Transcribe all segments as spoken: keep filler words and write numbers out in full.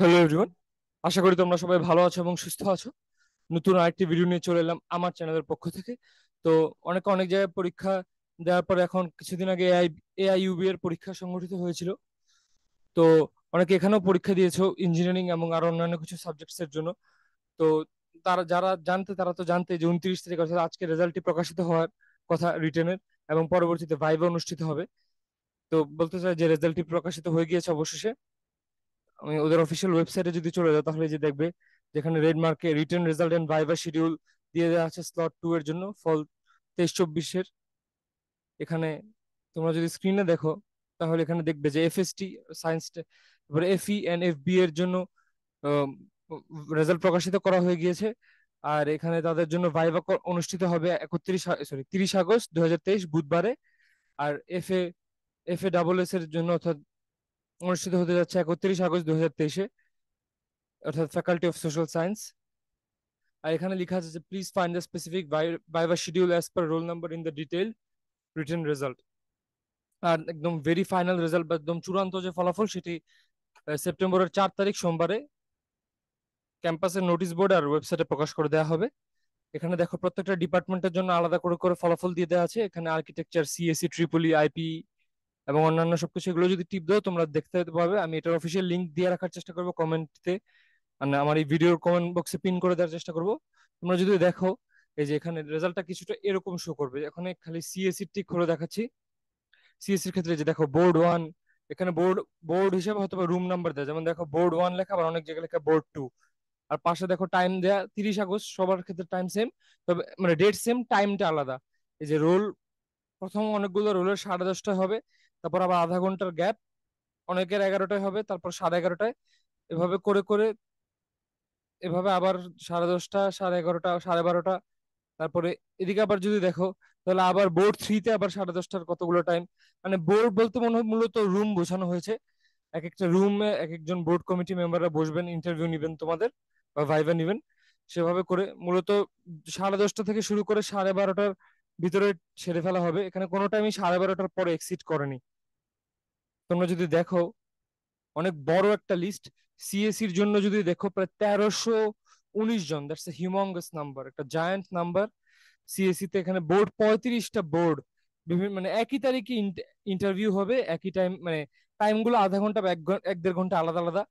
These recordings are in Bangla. হ্যালো এভরিওয়ান, আশা করি তোমরা সবাই ভালো আছো এবং সুস্থ আছো। নতুন আরেকটি ভিডিও নিয়ে চলে এলাম আমার চ্যানেলের পক্ষ থেকে। তো অনেক অনেক জায়গায় পরীক্ষা দেওয়ার পর এখন কিছুদিন আগে এআইইউবি এর পরীক্ষা সংগঠিত হয়েছিল। তো অনেকে এখানেও পরীক্ষা দিয়েছো ইঞ্জিনিয়ারিং এবং আরো অন্যান্য কিছু সাবজেক্টস এর জন্য। তো তারা যারা জানতে তারা তো জানতে যে উনত্রিশ তারিখ অর্থাৎ আজকে রেজাল্টটি প্রকাশিত হওয়ার কথা রিটেনের, এবং পরবর্তীতে ভাইভা অনুষ্ঠিত হবে। তো বলতে চাই যে রেজাল্টটি প্রকাশিত হয়ে গিয়েছে অবশেষে। আমি ওদের অফিসিয়াল ওয়েবসাইটে যদি চলে যাও তাহলে যে দেখবে যেখানে রেড মার্কে written result and viva schedule দিয়ে দেওয়া আছে স্লট টু এর জন্য ফল তেইশ চব্বিশের। এখানে তোমরা যদি স্ক্রিনে দেখো তাহলে এখানে দেখবে যে এফএসটি সায়েন্স, তারপরে এফই এন্ড এফবি এর জন্য রেজাল্ট প্রকাশিত করা হয়ে গিয়েছে। আর এখানে তাদের জন্য ভাইভা অনুষ্ঠিত হবে একত্রিশ সরি তিরিশ আগস্ট দুই হাজার তেইশ বুধবারে। আর F A F A double S এর জন্য অর্থাৎ অনুষ্ঠিত হতে যাচ্ছে একত্রিশ আগস্ট দুই হাজার তেইশে অর্থাৎ ফ্যাকাল্টি অফ সোশ্যাল সায়েন্স। আর এখানে লেখা আছে যে please find the specific viva schedule as per roll number in the detail written result. আর একদম ভেরি ফাইনাল রেজাল্ট বা একদম চূড়ান্ত যে ফলাফল সেটি সেপ্টেম্বরের চার তারিখ সোমবারে ক্যাম্পাসের নোটিশ বোর্ড আর ওয়েবসাইটে প্রকাশ করে দেওয়া হবে। এখানে দেখো প্রত্যেকটা ডিপার্টমেন্টের জন্য আলাদা করে করে ফলাফল দিয়ে দেওয়া আছে। এখানে আর্কিটেকচার, সিএসই, ট্রিপলি, আইপি এবং অন্যান্য সবকিছু, এগুলো যদি টিপ দাও তোমরা দেখতে পাবে। আমি এটার অফিসিয়াল লিঙ্ক দিয়ে রাখার চেষ্টা করবো কমেন্টে, মানে আমার এই ভিডিওর কমেন্ট বক্সে পিন করে দেওয়ার চেষ্টা করবো। তোমরা যদি দেখো এই যে এখানে রেজাল্টটা কিছুটা এরকম শো করবে। এখানে খালি সিএসই টি খুলে দেখাচ্ছি। সিএসসির ক্ষেত্রে যে দেখো বোর্ড ওয়ান, এখানে বোর্ড বোর্ড হিসেবে হয়তো রুম নাম্বার দেয়, যেমন দেখো বোর্ড ওয়ান লেখা, আবার অনেক জায়গায় লেখা বোর্ড টু। আর পাশে দেখো টাইম দেয়া তিরিশ আগস্ট, সবার ক্ষেত্রে টাইম সেম, তবে মানে ডেট সেম, টাইমটা আলাদা। এই যে রোল প্রথম অনেকগুলো রোলের সাড়ে দশটায় হবে, তারপর আবার আধা ঘন্টার গ্যাপ অনেকের এগারোটায় হবে, তারপর সাড়ে এগারোটায়, এভাবে করে করে এভাবে আবার সাড়ে দশটা, সাড়ে এগারোটা, সাড়ে বারোটা। তারপরে এদিকে আবার যদি দেখো তাহলে আবার বোর্ড থ্রিতে আবার সাড়ে দশটার কতগুলো টাইম। মানে বোর্ড বলতে মনে হয় মূলত রুম বোঝানো হয়েছে। এক একটা রুমে এক একজন বোর্ড কমিটি মেম্বাররা বসবেন, ইন্টারভিউ নিবেন তোমাদের বা ভাইভা নিবেন, সেভাবে করে মূলত সাড়ে দশটা থেকে শুরু করে সাড়ে বারোটার ভিতরে ছেড়ে ফেলা হবে। এখানে কোনো টাইমই সাড়ে বারোটার পরে এক্সিট করেনি। তোমরা যদি দেখো অনেক বড় একটা লিস্ট। সিএসির জন্য যদি দেখো প্রায় তেরোশো উনিশ জন, দ্যাটস এ হিউমঙ্গাস নাম্বার, একটা জায়ান্ট নাম্বার সিএসসি তে। এখানে বোর্ড পঁয়ত্রিশটা বোর্ড, বিভিন্ন মানে একই তারিখে ইন্টারভিউ হবে, একই টাইম, মানে টাইমগুলো আধা ঘন্টা বা এক দেড় ঘন্টা আলাদা আলাদা।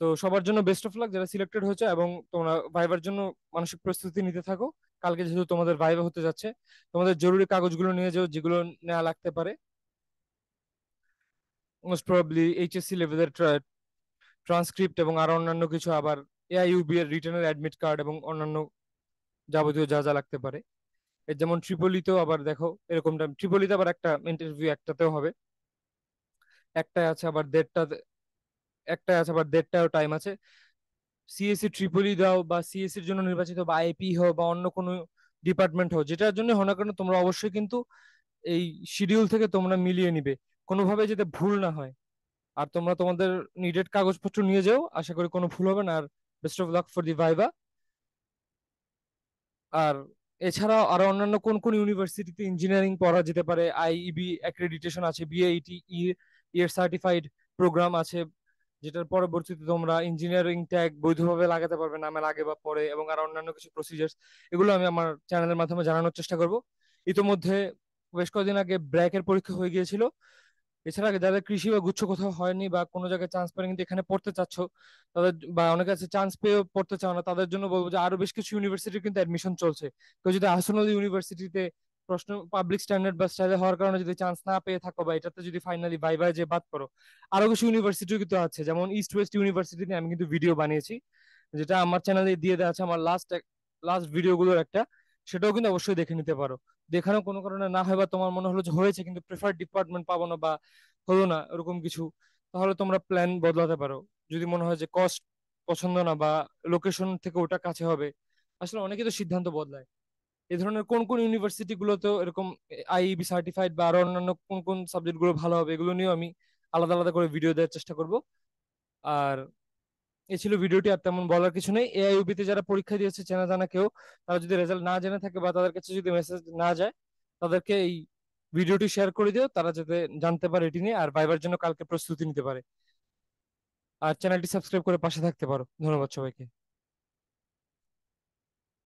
তো সবার জন্য বেস্ট অফ লাক যারা সিলেক্টেড হয়েছে, এবং তোমরা ভাইভার জন্য মানসিক প্রস্তুতি নিতে থাকো। কালকে যেহেতু তোমাদের ভাইভা হতে যাচ্ছে, তোমাদের জরুরি কাগজগুলো নিয়ে যাও যেগুলো নেওয়া লাগতে পারে। মোস্ট প্রবাবলি এইচএসসি লেভেলের ট্রান্সক্রিপ্ট এবং আরো অন্যান্য কিছু, আবার এআইইউবি এর রিটার্নের অ্যাডমিট কার্ড এবং অন্যান্য যাবতীয় যা যা লাগতে পারে। এর যেমন ট্রিপলিতেও আবার দেখো এরকম টাইম, ট্রিপলিতে আবার একটা ইন্টারভিউ একটাতেও হবে, একটাই আছে, আবার দেড়টা একটাই আছে, আবার দেড়টাও টাইম আছে। সিএসসি ট্রিপলি দাও বা সিএসসির জন্য নির্বাচিত বা আইপি হোক বা অন্য কোনো ডিপার্টমেন্ট হোক, যেটার জন্য হোক না কেন, তোমরা অবশ্যই কিন্তু এই শিডিউল থেকে তোমরা মিলিয়ে নিবে, কোনোভাবে যাতে ভুল না হয়। আর তোমরা তোমাদের নিডেড কাগজপত্র নিয়ে যাও, আশা করি কোনো ভুল হবে না। আর best of luck for the viva. আর এছাড়াও আরো অন্যান্য কোন কোন ইউনিভার্সিটিতে ইঞ্জিনিয়ারিং পড়া যেতে পারে, আইইবি অ্যাক্রেডিটেশন আছে, বিএইটি ইয়ার সার্টিফাইড প্রোগ্রাম আছে, যেটার পরবর্তীতে তোমরা ইঞ্জিনিয়ারিং ট্যাগ বৈধভাবে লাগাতে পারবে নামের আগে বা পরে, এবং আরো অন্যান্য কিছু প্রসিজার্স, এগুলো আমি আমার চ্যানেলের মাধ্যমে জানানোর চেষ্টা করব। ইতোমধ্যে বেশ কয়েকদিন আগে ব্র্যাকের পরীক্ষা হয়ে গিয়েছিল। এছাড়া যাদের কৃষি বা গুচ্ছ কোথাও হয়নি বা কোনো জায়গায় চান্স পায়নি কিন্তু এখানে পড়তে চাচ্ছ তাদের, বা অনেকে আছে চান্স পেয়েও পড়তে চাও না, তাদের জন্য বলবো যে আরো বেশ কিছু ইউনিভার্সিটির কিন্তু অ্যাডমিশন চলছে। কেউ যদি আহসানুল ইউনিভার্সিটিতে প্রশ্ন পাবলিক স্ট্যান্ডার্ড বা স্টাইলে হওয়ার কারণে যদি চান্স না পেয়ে থাকো বা এটাতে যদি ফাইনালি বাই বাই যে বাদ পড়ো, আরো কিছু ইউনিভার্সিটিও কিন্তু আছে। যেমন ইস্ট ওয়েস্ট ইউনিভার্সিটি নিয়ে আমি কিন্তু ভিডিও বানিয়েছি, যেটা আমার চ্যানেলে দিয়ে দেওয়া আছে, আমার লাস্ট লাস্ট ভিডিওগুলোর একটা, সেটাও কিন্তু অবশ্যই দেখে নিতে পারো। দেখানো কোনো কারণে না হয় বা তোমার মনে হলো যে হয়েছে কিন্তু প্রেফার্ড ডিপার্টমেন্ট পাবো না বা হলো না এরকম কিছু, তাহলে তোমরা প্ল্যান বদলাতে পারো। যদি মনে হয় যে কস্ট পছন্দ না বা লোকেশন থেকে ওটা কাছে হবে, আসলে অনেকে তো সিদ্ধান্ত বদলায়। এই ধরনের কোন কোন ইউনিভার্সিটি গুলোতে এরকম আইইবি সার্টিফাইড বা আরো অন্যান্য কোন কোন সাবজেক্ট গুলো ভালো হবে, এগুলো নিয়েও আমি আলাদা আলাদা করে ভিডিও দেওয়ার চেষ্টা করব। আর এ ছিল ভিডিওটি, আর তেমন বলার কিছু নেই। এআইইউবি তে যারা পরীক্ষা দিয়েছে চেনা জানা কেউ, তারা যদি রেজাল্ট না জেনে থাকে বা তাদের কাছে যদি মেসেজ না যায়, তাদেরকে এই ভিডিওটি শেয়ার করে দিও, তারা যাতে জানতে পারে এটি নিয়ে, আর ভাইবার জন্য কালকে প্রস্তুতি নিতে পারে। আর চ্যানেলটি সাবস্ক্রাইব করে পাশে থাকতে পারো। ধন্যবাদ সবাইকে।